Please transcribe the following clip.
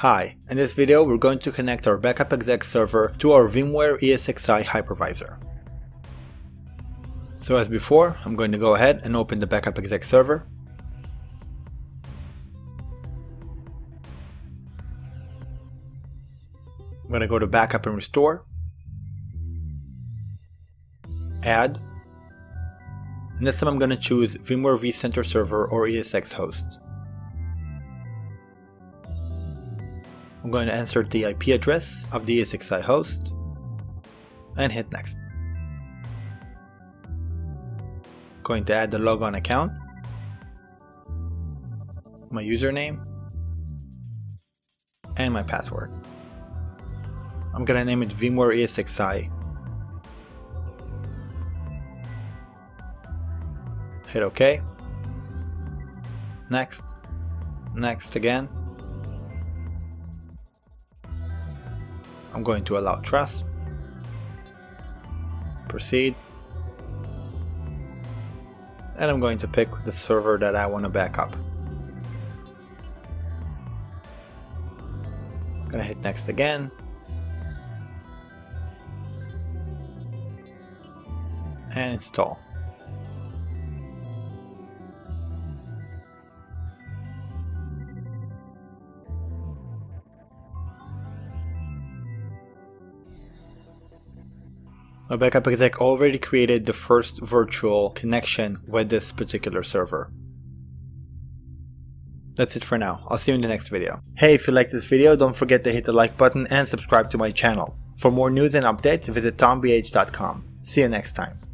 Hi, in this video we're going to connect our Backup Exec server to our VMware ESXi hypervisor. So as before, I'm going to go ahead and open the Backup Exec server. I'm going to go to Backup and Restore, Add, and this time I'm going to choose VMware vCenter Server or ESX host. I'm going to enter the IP address of the ESXi host and hit next. I'm going to add the logon account, my username, and my password. I'm going to name it VMware ESXi. Hit OK. Next. Next again. I'm going to allow trust, proceed, and I'm going to pick the server that I want to back up. I'm going to hit next again, and install. Now Backup Exec already created the first virtual connection with this particular server. That's it for now. I'll see you in the next video. Hey, if you like this video, don't forget to hit the like button and subscribe to my channel. For more news and updates, visit tombh.com. See you next time.